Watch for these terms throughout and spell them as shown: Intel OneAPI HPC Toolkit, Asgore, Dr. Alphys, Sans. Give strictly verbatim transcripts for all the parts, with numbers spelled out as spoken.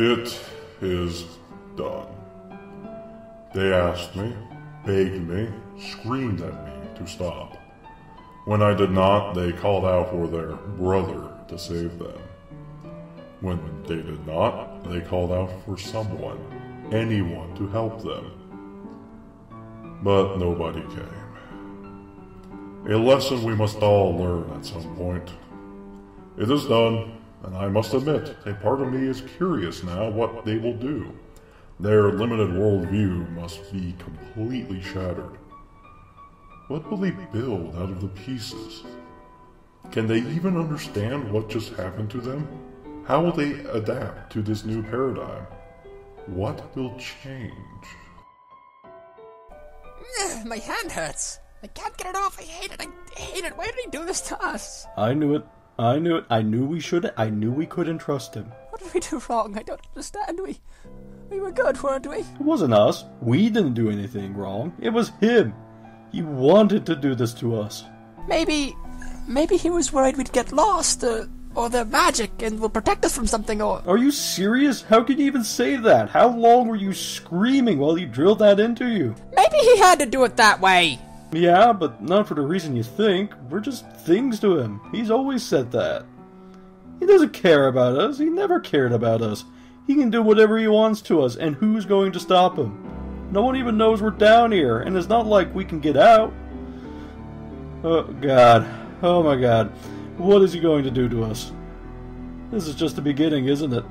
It is done. They asked me, begged me, screamed at me to stop. When I did not, they called out for their brother to save them. When they did not, they called out for someone, anyone to help them. But nobody came. A lesson we must all learn at some point. It is done. And I must admit, a part of me is curious now what they will do. Their limited worldview must be completely shattered. What will they build out of the pieces? Can they even understand what just happened to them? How will they adapt to this new paradigm? What will change? My hand hurts. I can't get it off. I hate it. I hate it. Why did he do this to us? I knew it. I knew it. I knew we should. I knew we couldn't trust him. What did we do wrong? I don't understand. We, we were good, weren't we? It wasn't us. We didn't do anything wrong. It was him. He wanted to do this to us. Maybe, maybe he was worried we'd get lost, uh, or their magic, and will protect us from something. Or are you serious? How could you even say that? How long were you screaming while he drilled that into you? Maybe he had to do it that way. Yeah, but not for the reason you think. We're just things to him. He's always said that. He doesn't care about us. He never cared about us. He can do whatever he wants to us, and who's going to stop him? No one even knows we're down here, and it's not like we can get out. Oh, God. Oh, my God. What is he going to do to us? This is just the beginning, isn't it?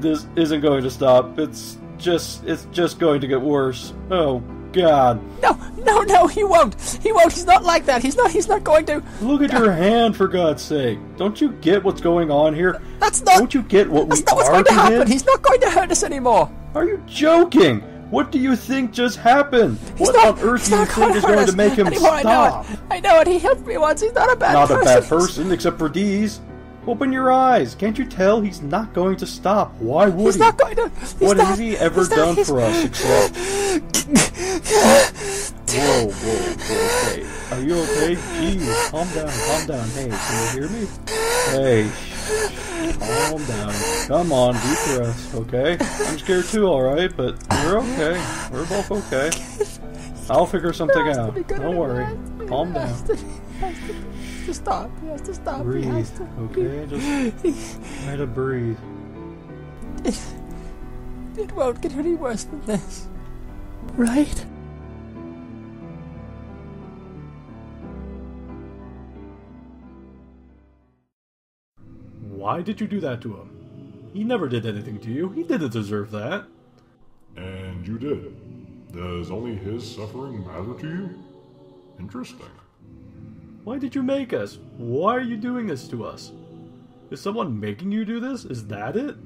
This isn't going to stop. It's just, it's just going to get worse. Oh, God. No, no, no, he won't. He won't. He's not like that. He's not, he's not going to... Look at your hand, for God's sake. Don't you get what's going on here? That's not... Don't you get what we are to him? That's not what's going to happen. He's not going to hurt us anymore. Are you joking? What do you think just happened? He's what not, on earth do you think is going to make him anymore, stop? I know, I know it. He helped me once. He's not a bad not person. Not a bad person, except for these. Open your eyes. Can't you tell he's not going to stop? Why would he's he? Not going to, he's what not, has he ever he's done not, for us except... Whoa, whoa, whoa, okay. Are you okay? Jeez, calm down, calm down. Hey, can you hear me? Hey, calm down. Come on, deep breaths, okay? I'm scared too, alright? But we're okay. We're both okay. I'll figure something out. Don't worry. Calm down. To stop. He has to stop. Breathe. He has to. Okay, just try to breathe. It, it won't get any worse than this, right? Why did you do that to him? He never did anything to you. He didn't deserve that. And you did. Does only his suffering matter to you? Interesting. Why did you make us? Why are you doing this to us? Is someone making you do this? Is that it?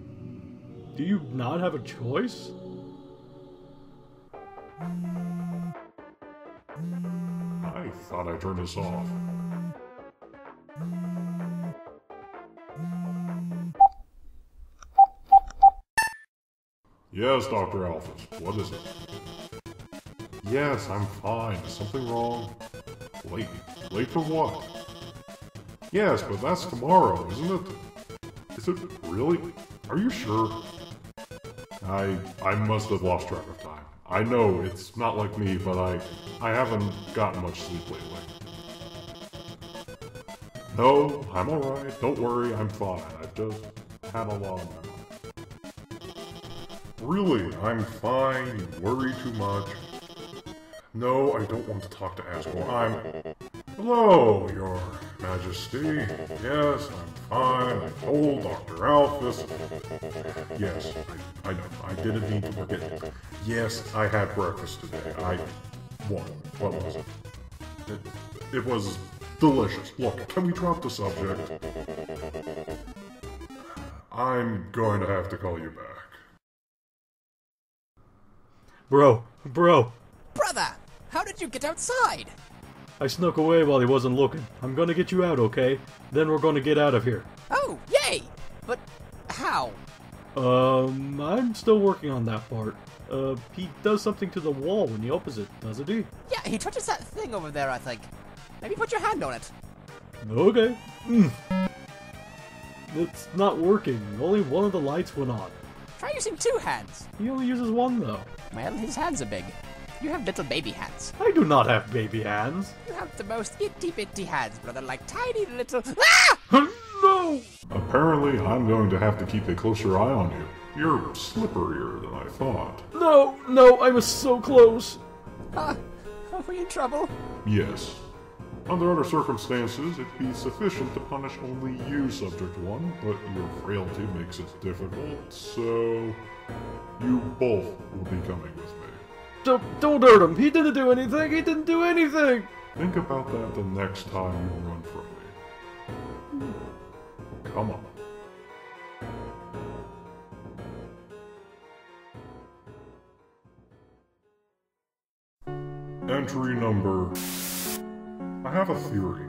Do you not have a choice? I thought I turned this off. Yes, Doctor Alphys, what is it? Yes, I'm fine. Is something wrong? Late. Late for what? Yes, but that's tomorrow, isn't it? Is it really? Are you sure? I... I must have lost track of time. I know, it's not like me, but I... I haven't gotten much sleep lately. No, I'm alright. Don't worry, I'm fine. I've just had a lot on my mind. Really, I'm fine. You worry too much. No, I don't want to talk to Asgore. I'm... Hello, Your Majesty. Yes, I'm fine. I told Doctor Alphys. Yes, I, I know. I didn't mean to forget it. Yes, I had breakfast today. I... What? What was it? It, it was delicious. Look, can we drop the subject? I'm going to have to call you back. Bro. Bro. Brother! How did you get outside? I snuck away while he wasn't looking. I'm gonna get you out, okay? Then we're gonna get out of here. Oh, yay! But how? Um, I'm still working on that part. Uh, he does something to the wall when he opens it, doesn't he? Yeah, he touches that thing over there, I think. Maybe put your hand on it. Okay. Mm. It's not working. Only one of the lights went on. Try using two hands. He only uses one, though. Well, his hands are big. You have little baby hands. I do not have baby hands. You have the most itty-bitty hands, brother, like tiny little... Ah! No! Apparently, I'm going to have to keep a closer eye on you. You're slipperier than I thought. No, no, I was so close. Uh, are we in trouble? Yes. Under other circumstances, it'd be sufficient to punish only you, Subject One, but your frailty makes it difficult, so you both will be coming with me. Don't, don't hurt him! He didn't do anything! He didn't do anything! Think about that the next time you run from me. Come on. Entry number... I have a theory.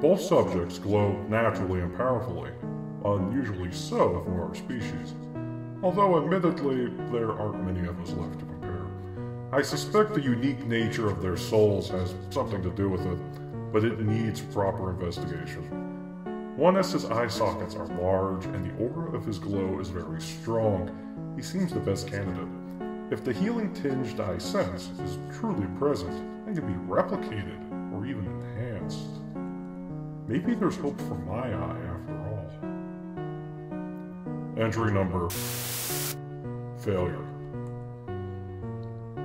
Both subjects glow naturally and powerfully, unusually so for our species. Although admittedly, there aren't many of us left to compare. I suspect the unique nature of their souls has something to do with it, but it needs proper investigation. One S' eye sockets are large, and the aura of his glow is very strong. He seems the best candidate. If the healing tinged I sense is truly present, and can be replicated, or even enhanced. Maybe there's hope for my eye after all. Entry number... Failure.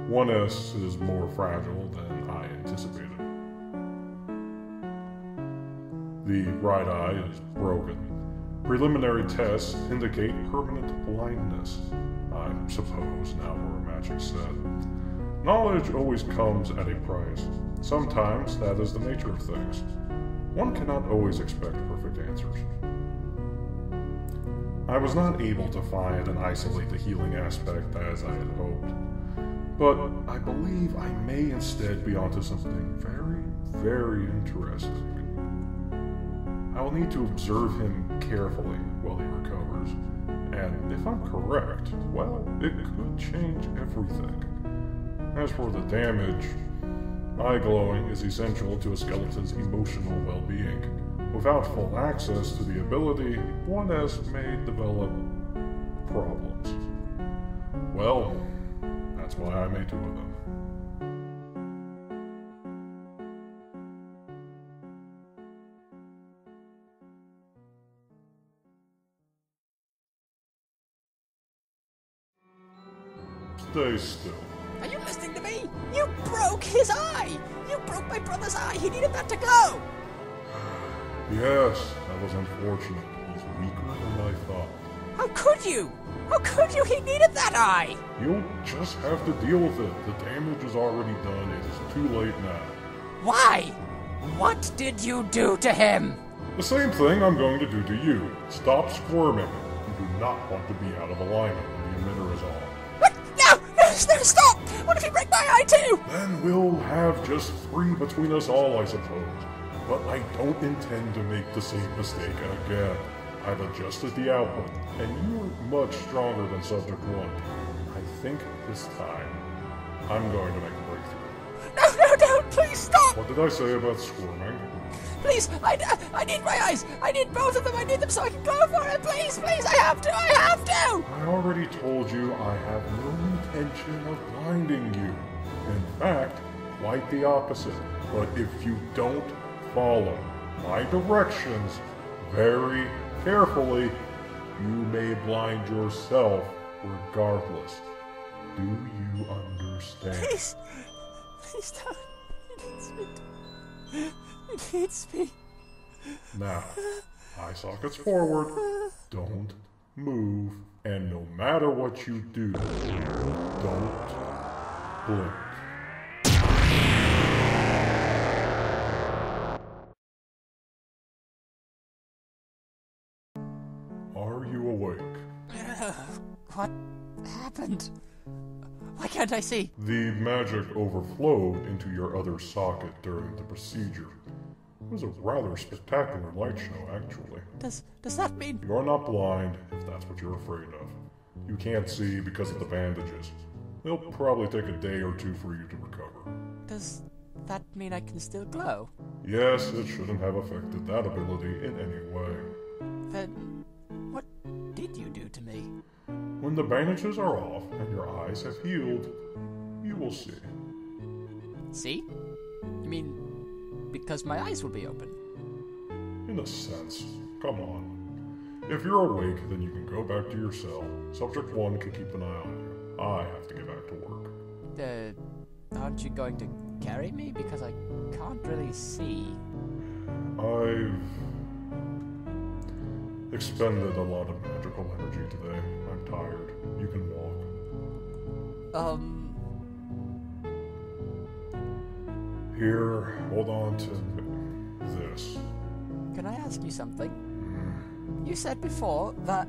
one S is more fragile than I anticipated. The right eye is broken. Preliminary tests indicate permanent blindness. I suppose now we're a matching set. Knowledge always comes at a price. Sometimes that is the nature of things. One cannot always expect perfect answers. I was not able to find and isolate the healing aspect as I had hoped, but I believe I may instead be onto something very, very interesting. I will need to observe him carefully while he recovers, and if I'm correct, well, it could change everything. As for the damage, eye glowing is essential to a skeleton's emotional well-being. Without full access to the ability, one S may develop problems. Well, that's why I made two of them. Stay still. Are you listening to me? You broke his eye! You broke my brother's eye! He needed that to glow! Yes, that was unfortunate. He's weaker than I thought. How could you? How could you? He needed that eye! You'll just have to deal with it. The damage is already done. It is too late now. Why? What did you do to him? The same thing I'm going to do to you. Stop squirming. You do not want to be out of alignment when the emitter is on. No, stop! What if he break my eye too? Then we'll have just three between us all, I suppose. But I don't intend to make the same mistake again. I've adjusted the output, and you're much stronger than Subject One. I think this time, I'm going to make a breakthrough. No, no, no! Please stop! What did I say about squirming? Please, I, I need my eyes! I need both of them! I need them so I can go for it! Please, please, I have to! I have to! I already told you I have no intention of blinding you. In fact, quite the opposite. But if you don't follow my directions very carefully, you may blind yourself regardless. Do you understand? Please, please don't. He needs me. He needs me. Now, eye sockets forward. Don't move. And no matter what you do, don't blink. Are you awake? Uh, what happened? Why can't I see? The magic overflowed into your other socket during the procedure. It was a rather spectacular light show, actually. Does does that mean... You're not blind, if that's what you're afraid of. You can't see because of the bandages. It'll probably take a day or two for you to recover. Does that mean I can still glow? Yes, it shouldn't have affected that ability in any way. Then When the bandages are off and your eyes have healed, you will see. See? You mean, because my eyes will be open? In a sense. Come on. If you're awake, then you can go back to your cell. Subject one can keep an eye on you. I have to get back to work. Uh, aren't you going to carry me? Because I can't really see. I've expended a lot of magical energy today. I'm tired. You can walk. Um... Here, hold on to this. Can I ask you something? Mm. You said before that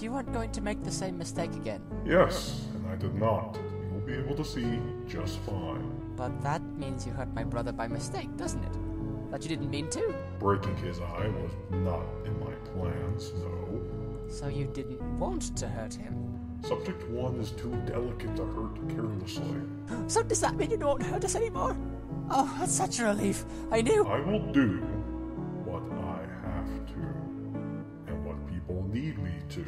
you weren't going to make the same mistake again. Yes, and I did not. You will be able to see just fine. But that means you hurt my brother by mistake, doesn't it? That you didn't mean to? Breaking his eye was not in my plans, no. So you didn't want to hurt him? Subject one is too delicate to hurt carelessly. So does that mean you don't hurt us anymore? Oh, that's such a relief. I knew. I will do what I have to, and what people need me to.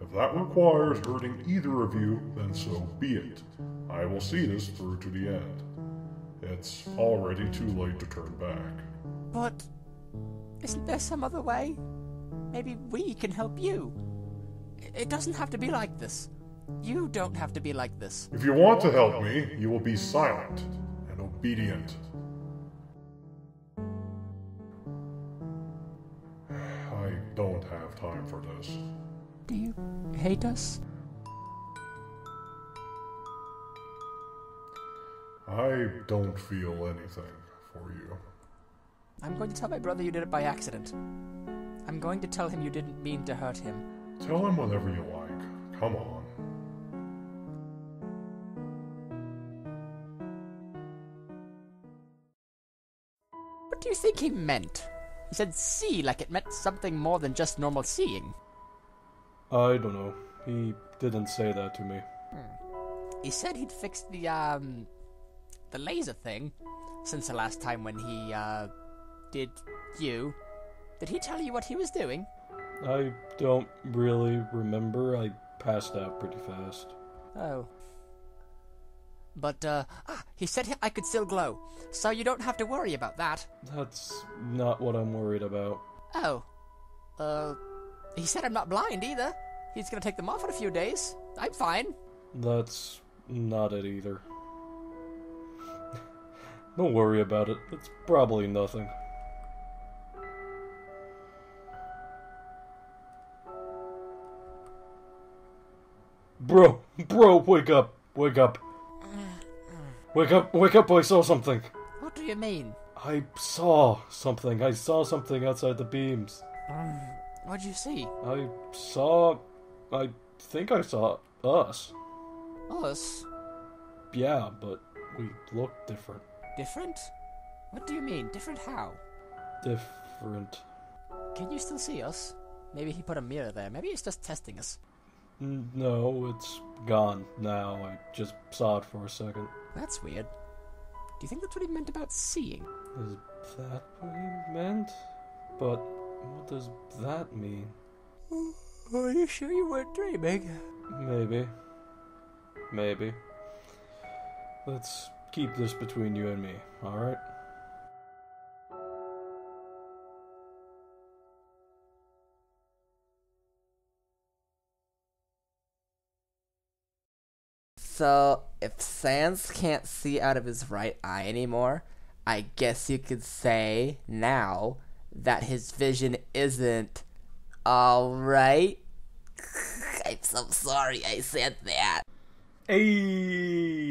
If that requires hurting either of you, then so be it. I will see this through to the end. It's already too late to turn back. But isn't there some other way? Maybe we can help you. It doesn't have to be like this. You don't have to be like this. If you want to help me, you will be silent. Obedient. I don't have time for this. Do you hate us? I don't feel anything for you. I'm going to tell my brother you did it by accident. I'm going to tell him you didn't mean to hurt him. Tell him whatever you like. Come on. What do you think he meant? He said see like it meant something more than just normal seeing. I don't know. He didn't say that to me. Hmm. He said he'd fixed the, um, the laser thing since the last time when he, uh, did you. Did he tell you what he was doing? I don't really remember. I passed out pretty fast. Oh. But, uh, ah, he said I could still glow, so you don't have to worry about that. That's not what I'm worried about. Oh. Uh, he said I'm not blind either. He's gonna take them off in a few days. I'm fine. That's not it either. Don't worry about it. It's probably nothing. Bro, bro, wake up, wake up. Wake up, wake up, I saw something! What do you mean? I saw something. I saw something outside the beams. Um, what'd you see? I saw... I think I saw us. Us? Yeah, but we look different. Different? What do you mean? Different how? Different. Can you still see us? Maybe he put a mirror there. Maybe he's just testing us. No, it's gone now. I just saw it for a second. That's weird. Do you think that's what he meant about seeing? Is that what he meant? But what does that mean? Are you sure you weren't dreaming? Maybe. Maybe. Let's keep this between you and me, alright? So, if Sans can't see out of his right eye anymore, I guess you could say now that his vision isn't alright. I'm so sorry I said that. Hey.